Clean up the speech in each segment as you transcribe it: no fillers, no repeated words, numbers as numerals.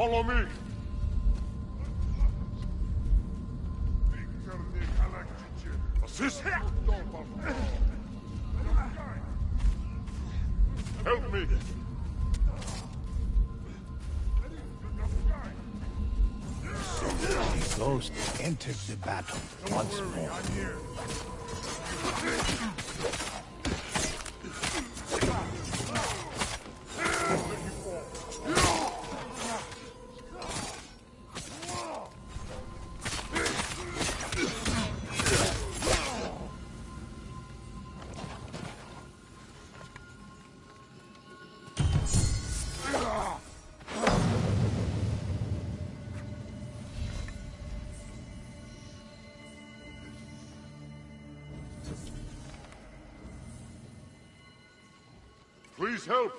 Follow me. Assist. Help me. The ghost entered the battle once more. I'm here. Please help!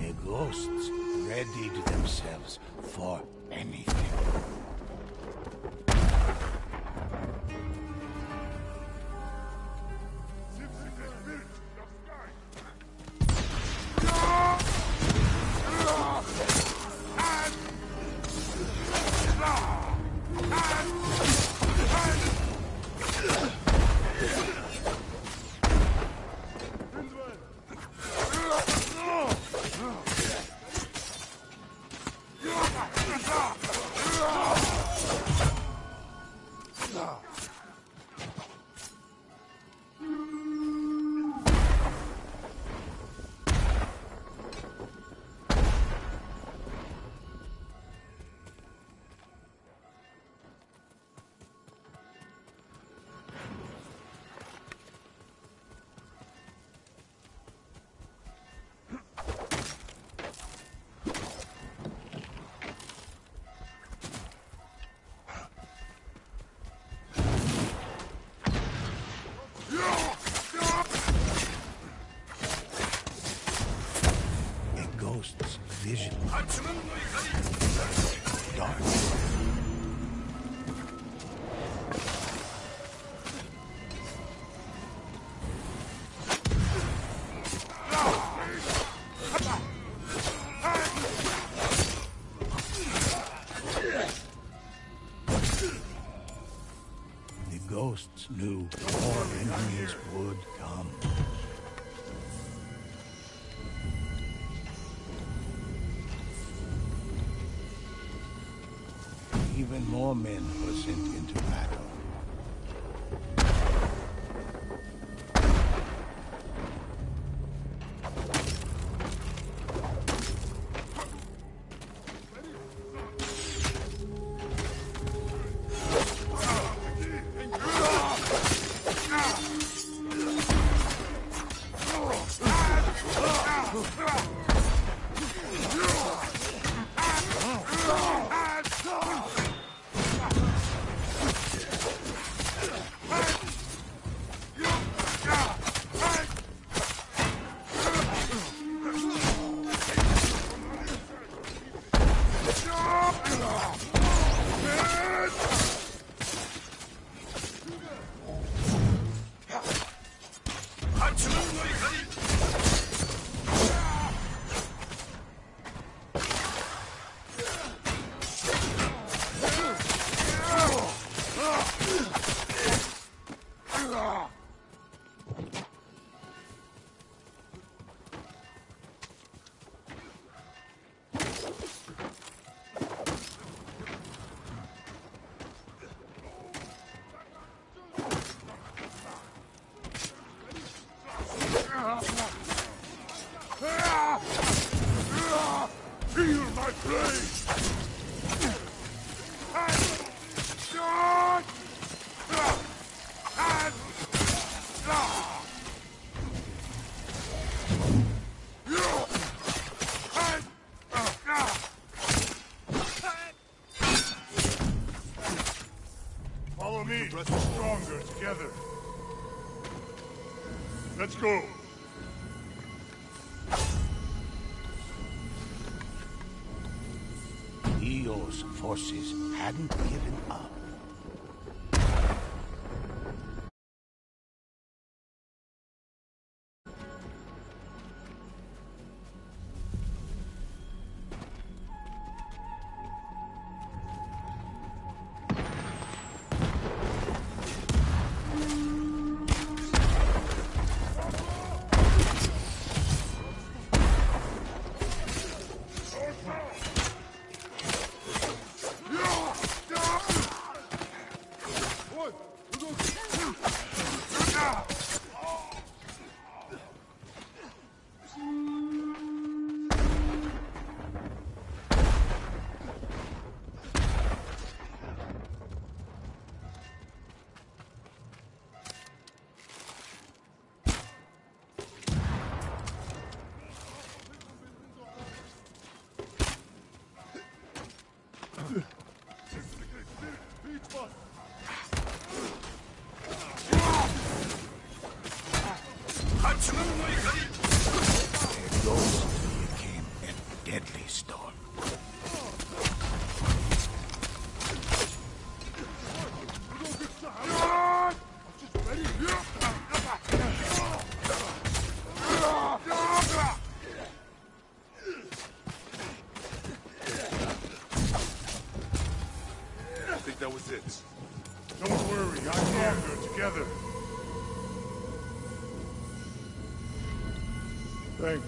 The ghosts readied themselves for anything. Vision. Dark. The ghosts knew more enemies would come. Even more men were sent into battle. Stronger together. Let's go. Eo's forces hadn't given up. deadly storm. I think that was it. Don't worry, I know we're together. Thanks.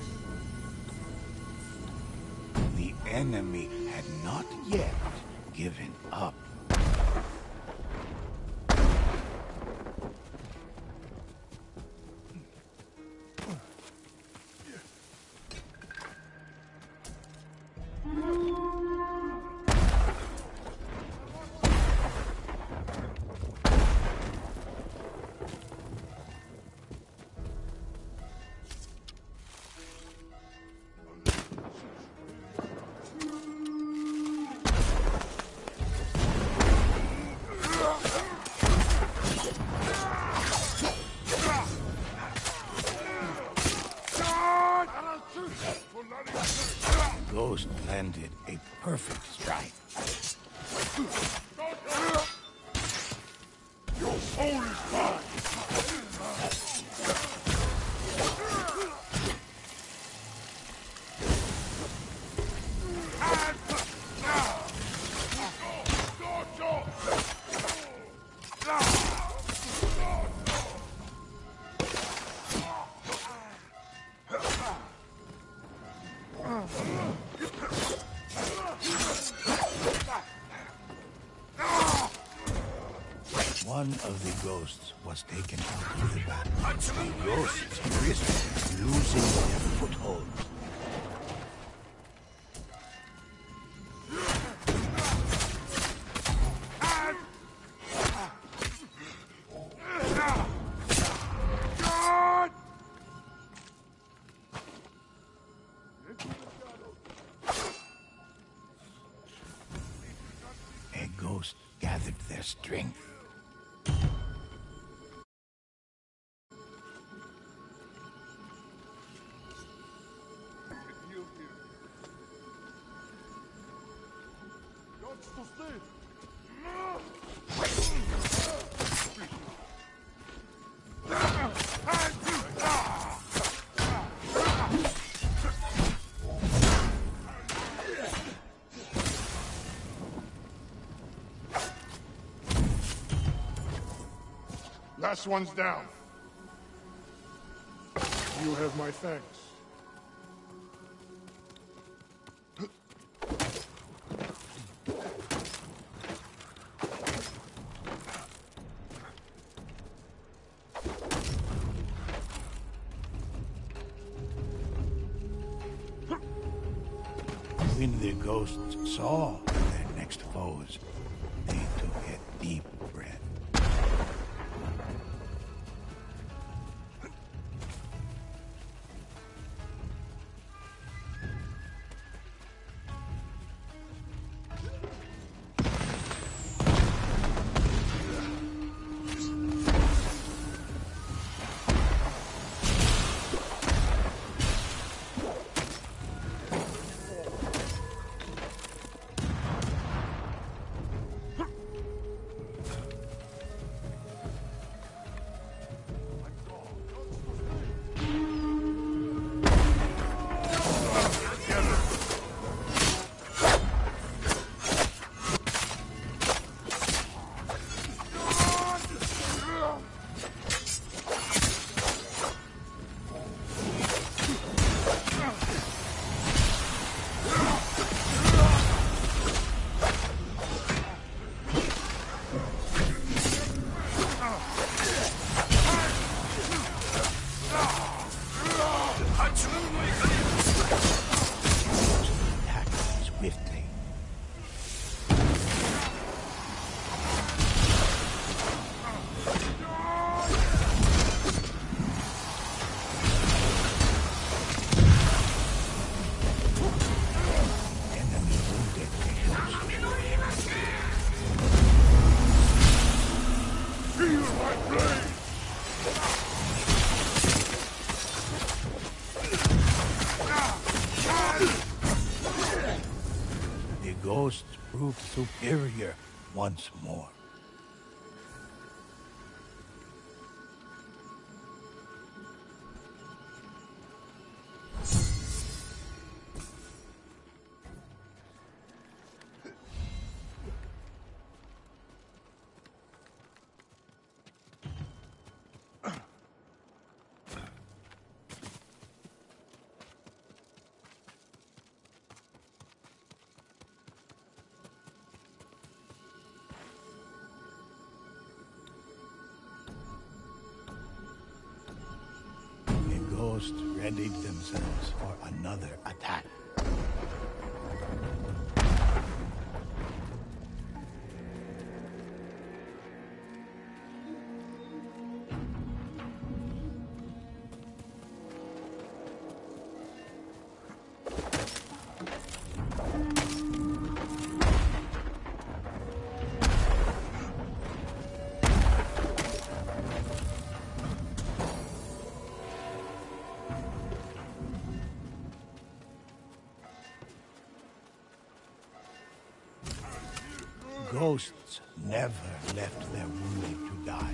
The enemy had not yet given up. Ghost landed a perfect strike. Your soul is mine! One of the ghosts was taken out of the battle. The ghosts risked losing their foothold. A ghost gathered their strength. Last one's down. You have my thanks. When the ghosts saw their next foes, they took a deep breath. ghost proved superior once more. Readied themselves for another attack. Ghosts never left their wounded to die.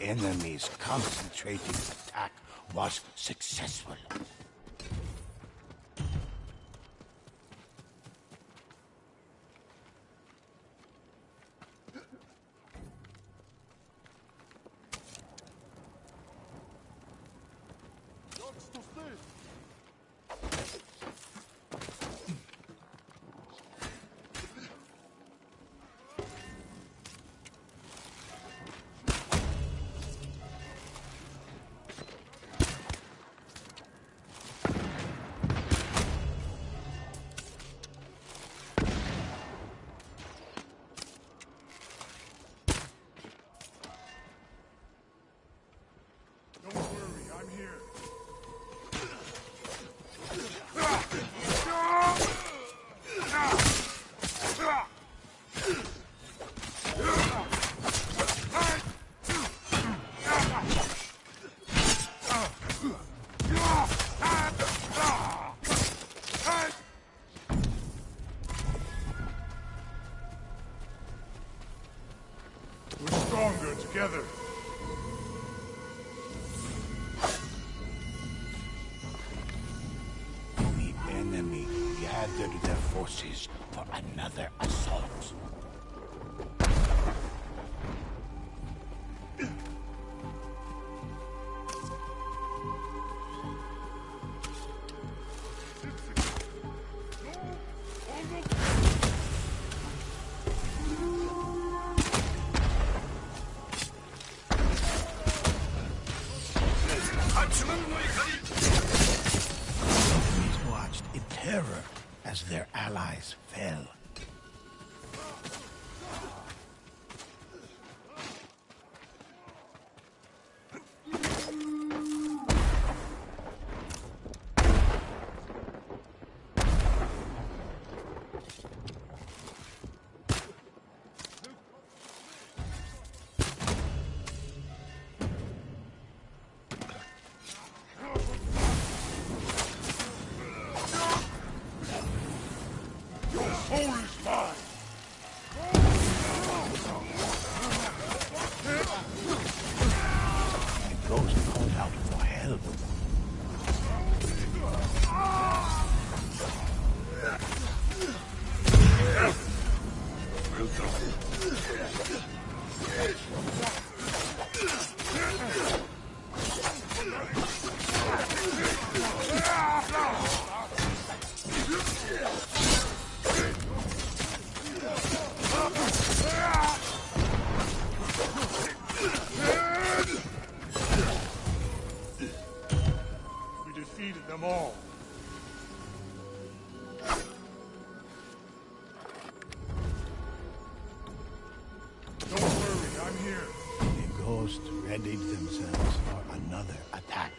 Enemy's concentrated attack was successful. Together. The enemy gathered their forces for another assault. As their allies fell. readied themselves for another attack.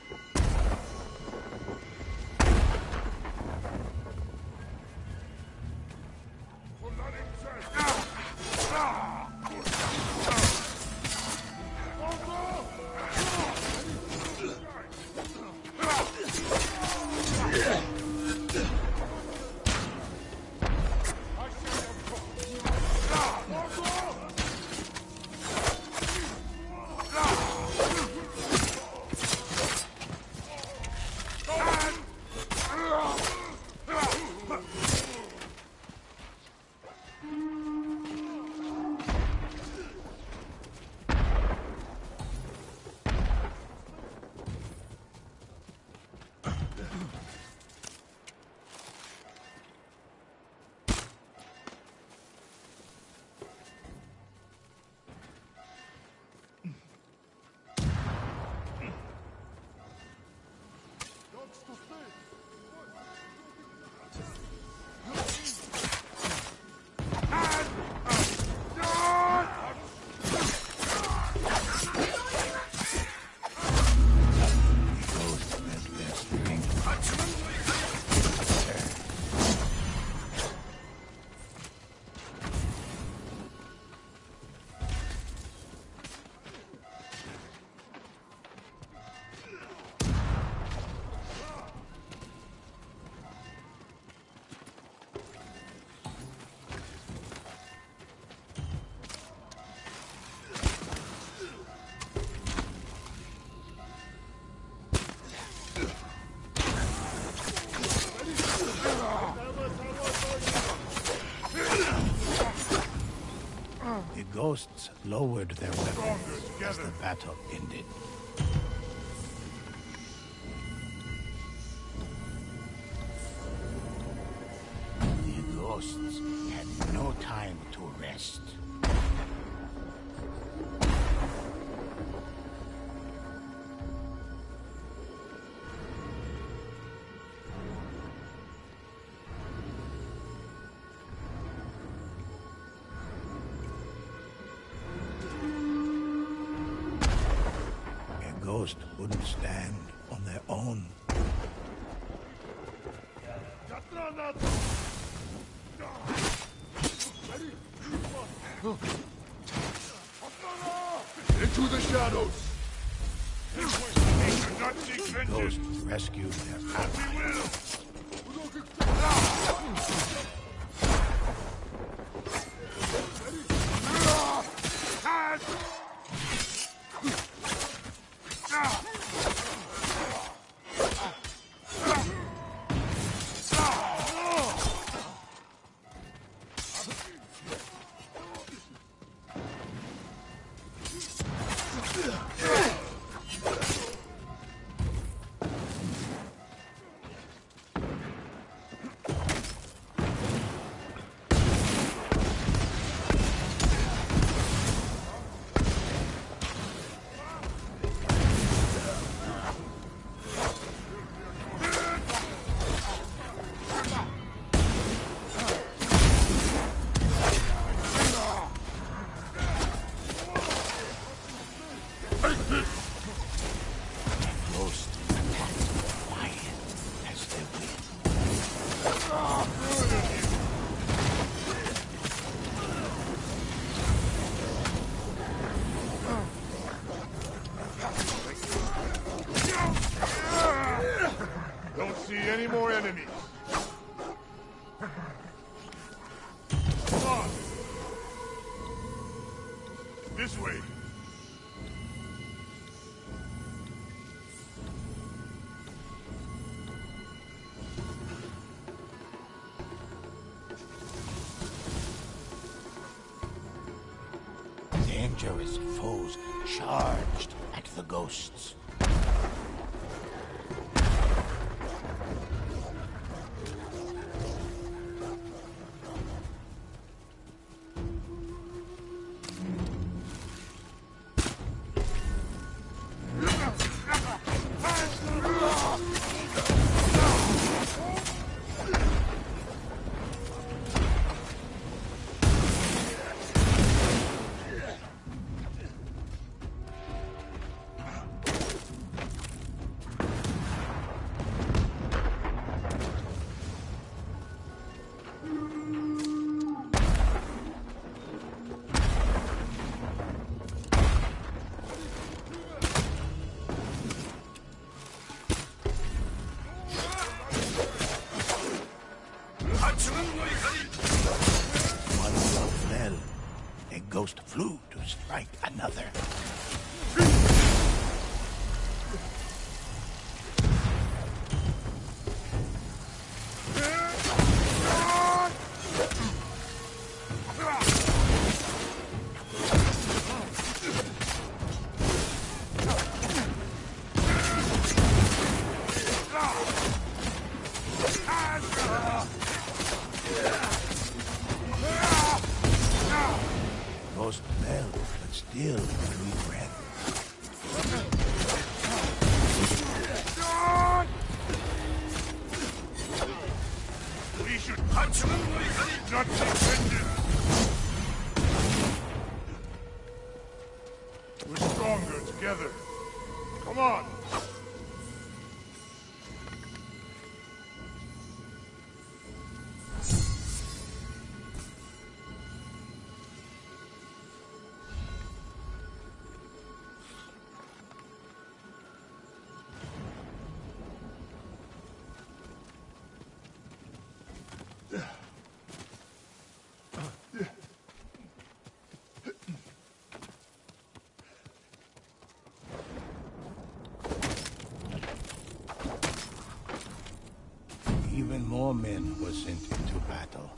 The ghosts lowered their weapons as the battle ended. The ghosts had no time to rest. Wouldn't stand on their own. Into the shadows! The ghosts rescued their family. Dangerous foes charged at the ghosts. One star fell. A ghost flew to strike another. Even more men were sent into battle.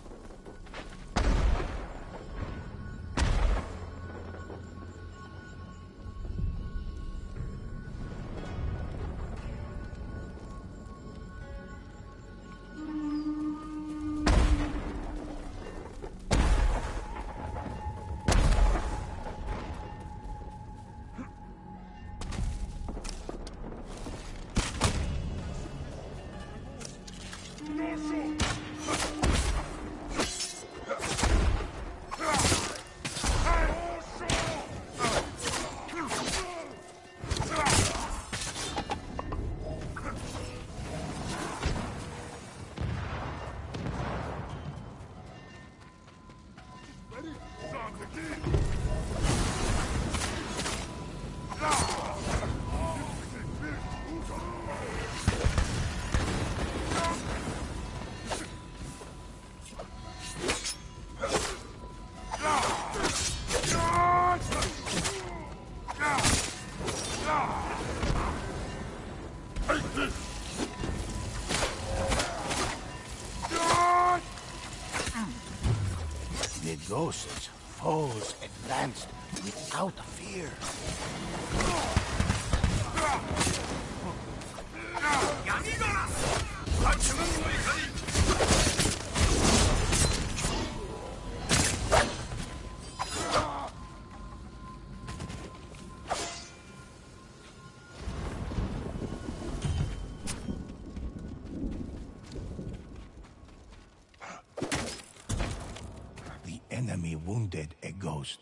Ghosts, foes advanced without fear. Wounded a ghost.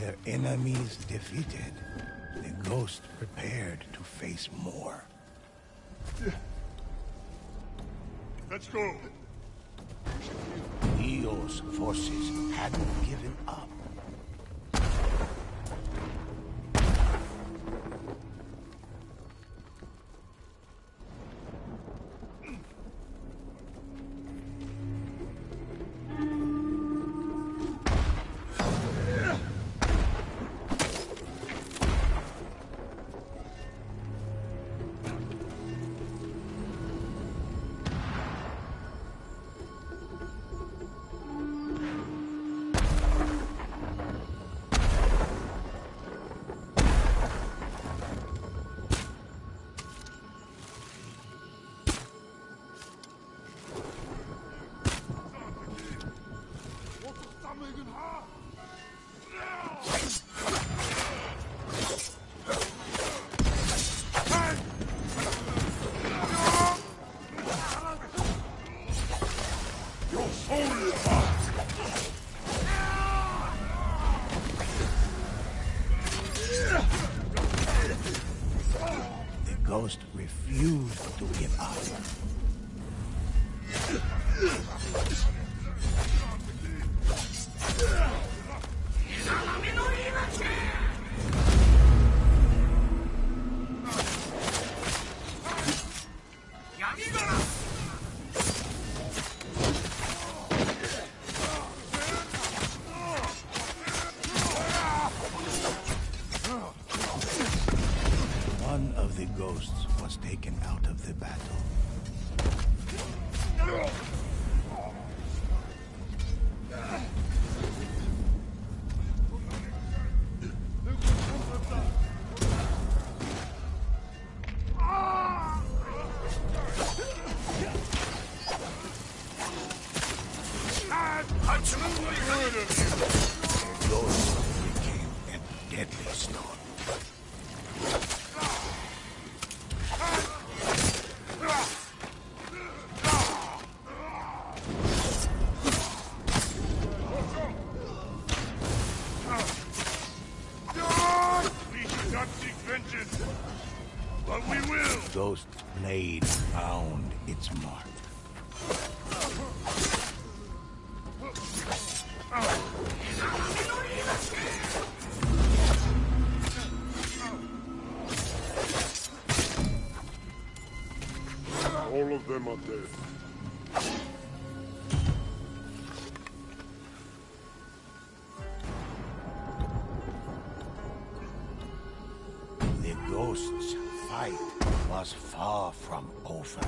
Their enemies defeated, the ghost prepared to face more. Let's go. Eos' forces hadn't given up. Your son became a deadly stone. Blade found its mark. All of them are dead. The ghosts fight. Was far from over.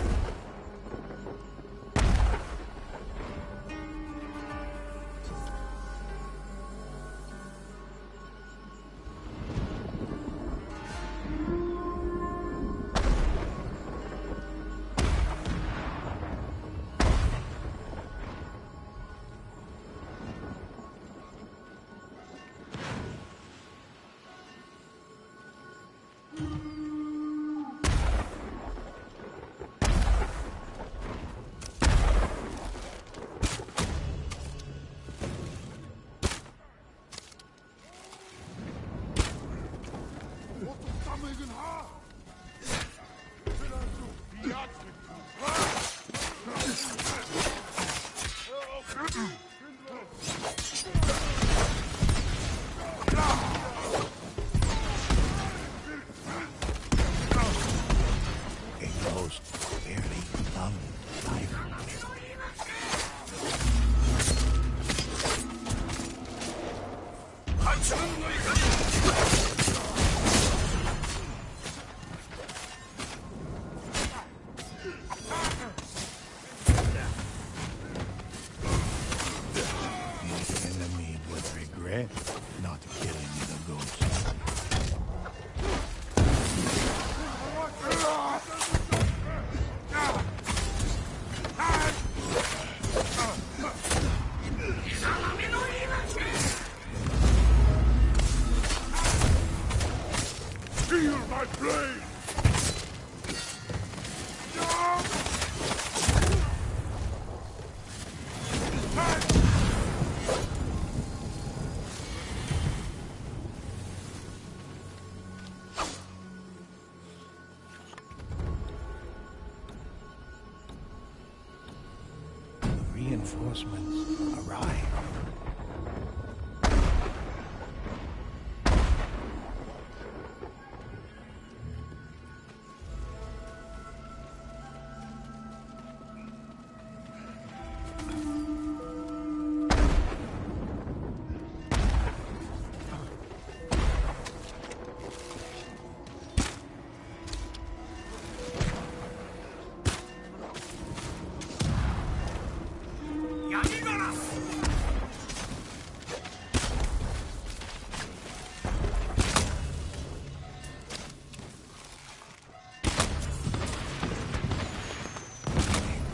Reinforcements arrive.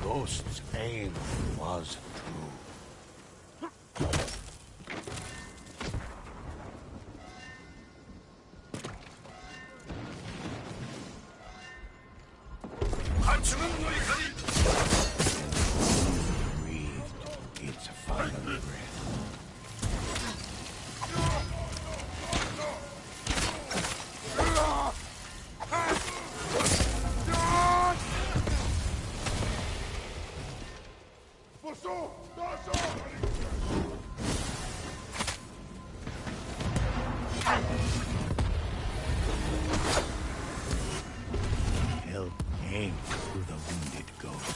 Ghost's aim was true. Help came through the wounded ghost.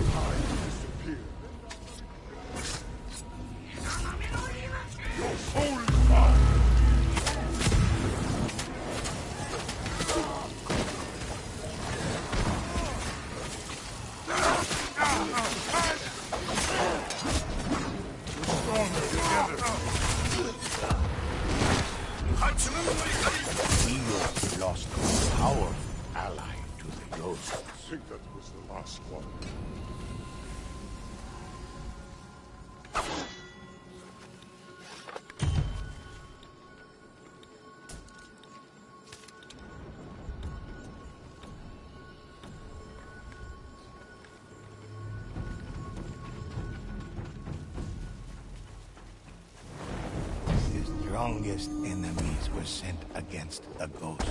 I disappear. death was the last one. The strongest enemies were sent against the ghosts.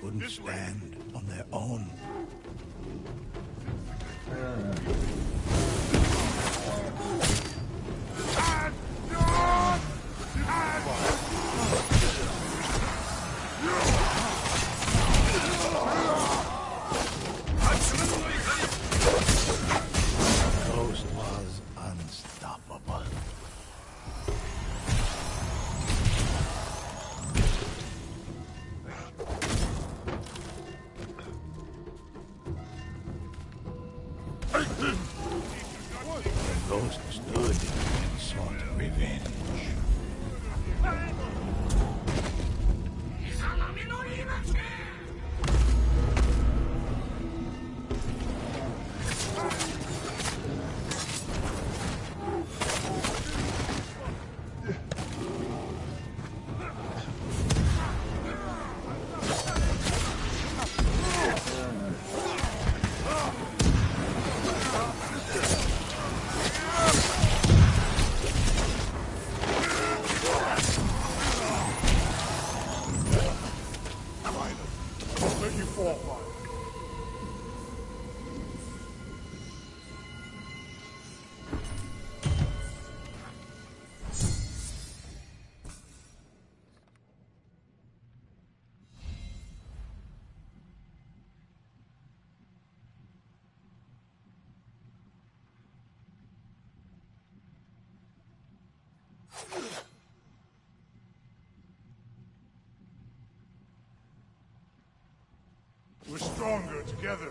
Couldn't stand on their own. The ghost was unstoppable. We're stronger together.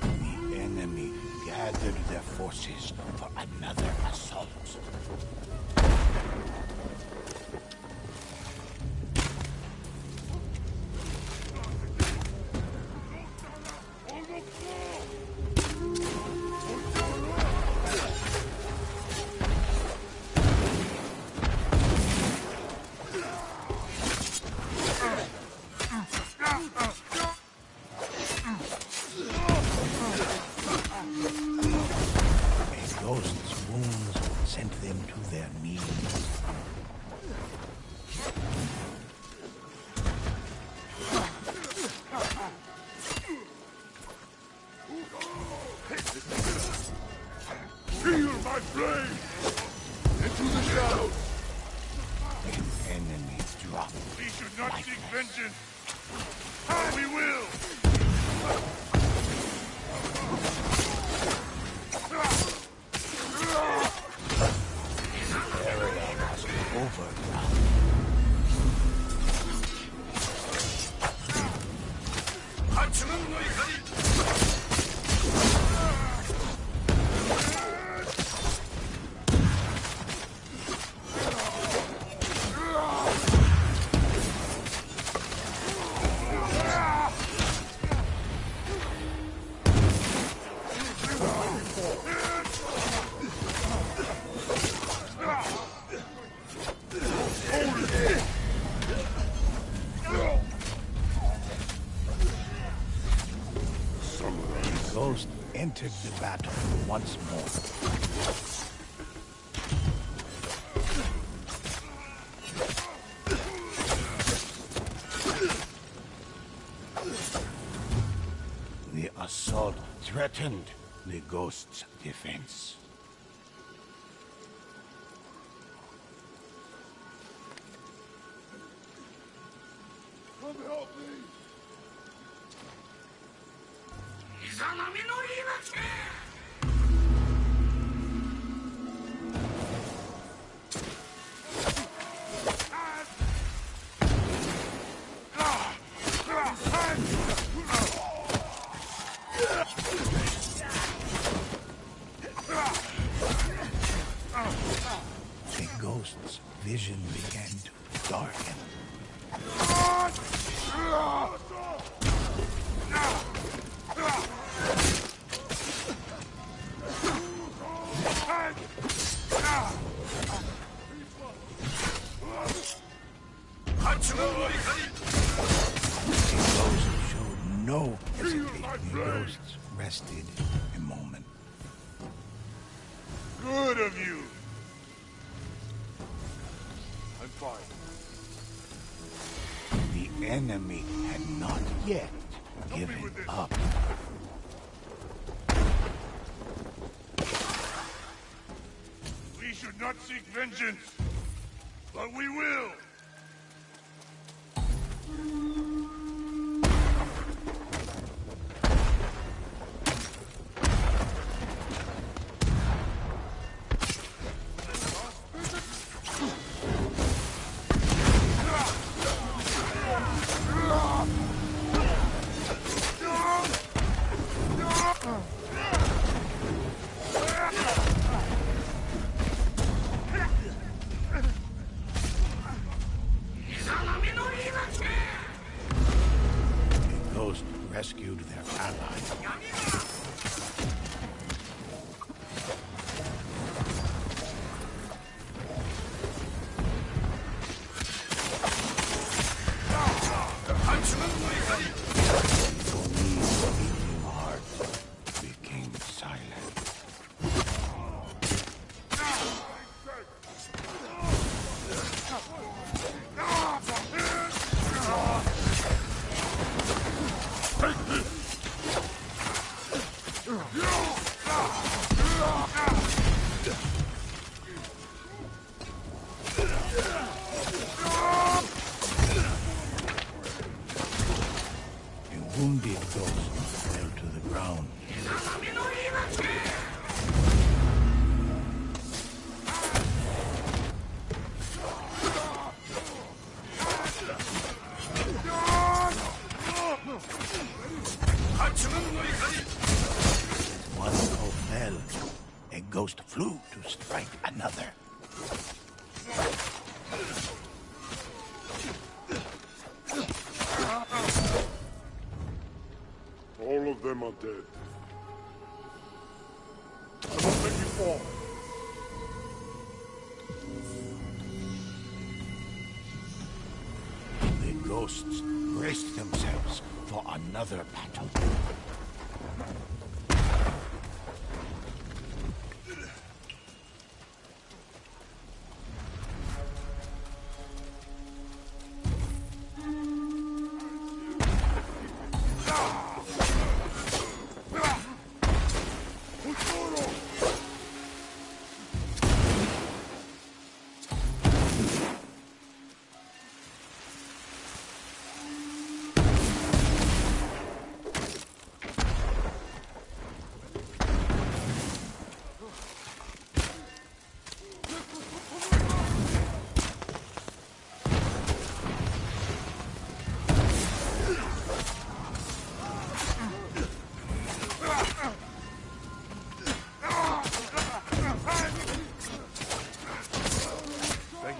The enemy gathered their forces for another assault. Entered the battle once more. The assault threatened the ghost's defense. Come help me! The ghost's vision began to darken. No hesitation, the ghosts rested a moment. Good of you. I'm fine. The enemy had not yet given up. We should not seek vengeance, but we will. Rescued their ally. Tony's beating heart became silent. Wounded ghost fell to the ground. As one blow fell, a ghost flew to strike another. All of them are dead. I must make you fall. The ghosts braced themselves for another battle.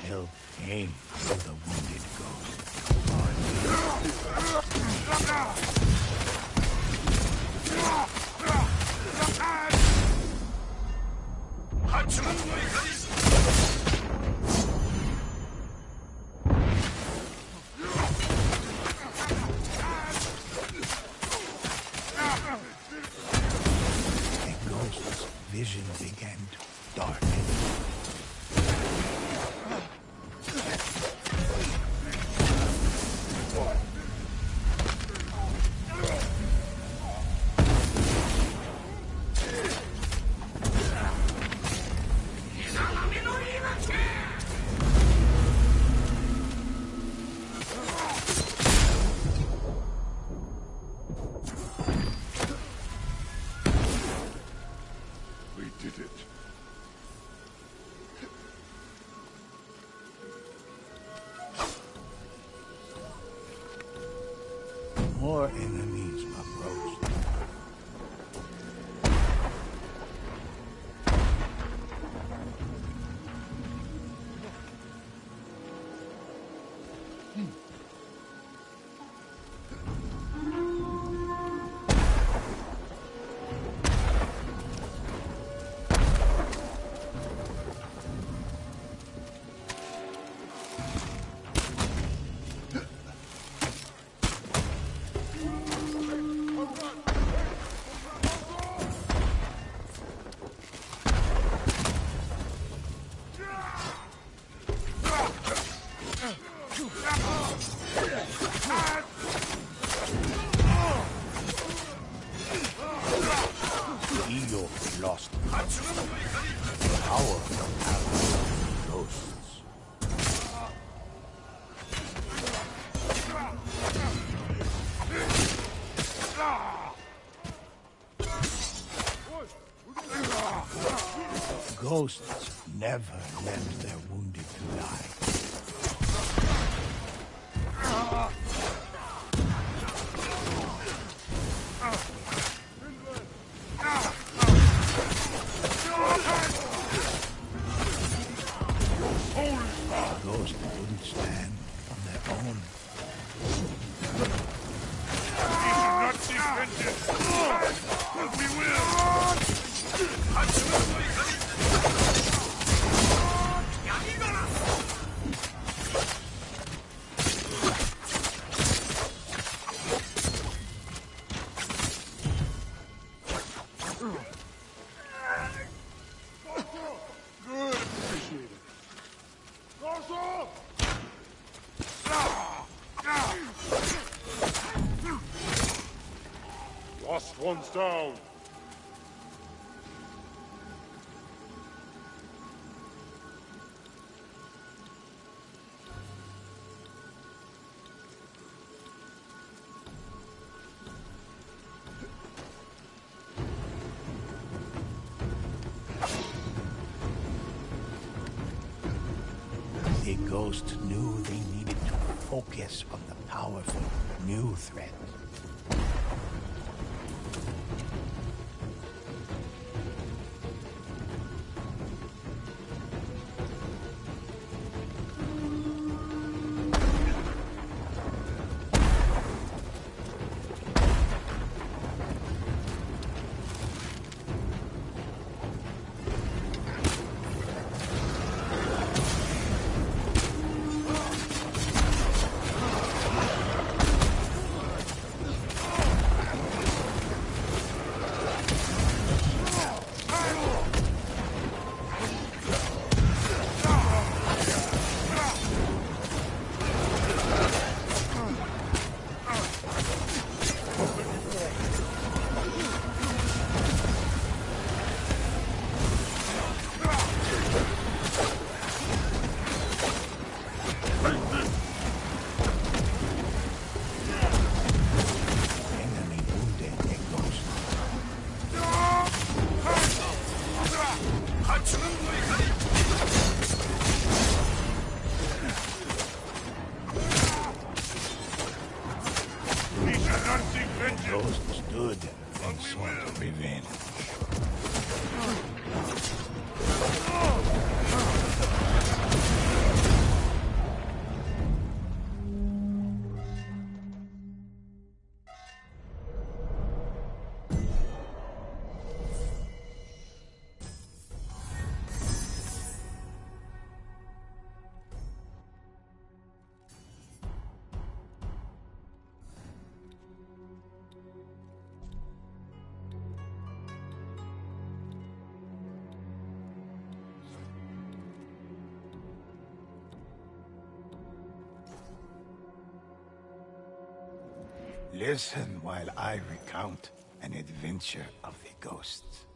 Help came to the wounded ghost. The ghost's vision began to darken. I did it. More enemies approach. Lost the power of the ghosts. Ghosts never left their wounded to die. Those that wouldn't stand on their own. We will not seek vengeance, but we will. Good, appreciate it. Last one's down. The ghost knew they needed to focus on the powerful new threat. Ghost stood and sought revenge. Listen while I recount an adventure of the ghosts.